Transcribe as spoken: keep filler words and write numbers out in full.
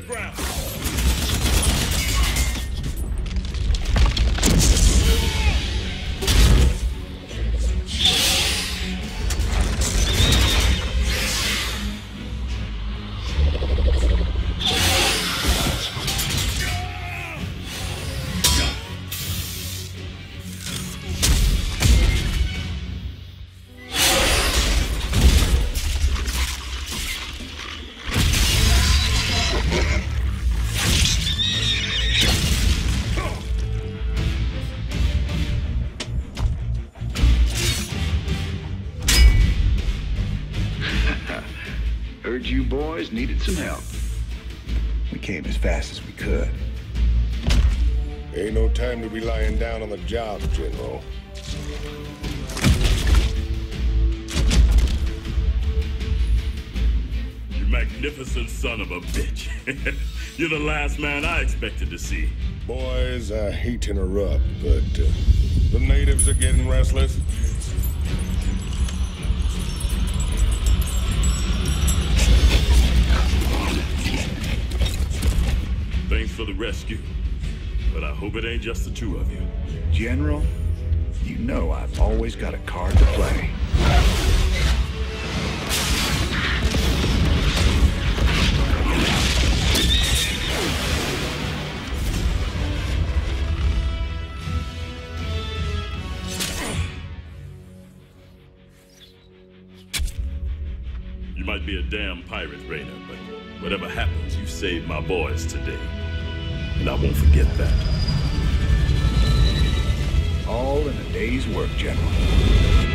underground. Heard you boys needed some help. We came as fast as we could. Ain't no time to be lying down on the job, General. You magnificent son of a bitch. You're the last man I expected to see. Boys, I hate to interrupt, but uh, the natives are getting restless. Thanks for the rescue, but I hope it ain't just the two of you. General, you know I've always got a card to play. You might be a damn pirate, Raynor, but whatever happens, you saved my boys today. And I won't forget that. All in a day's work, General.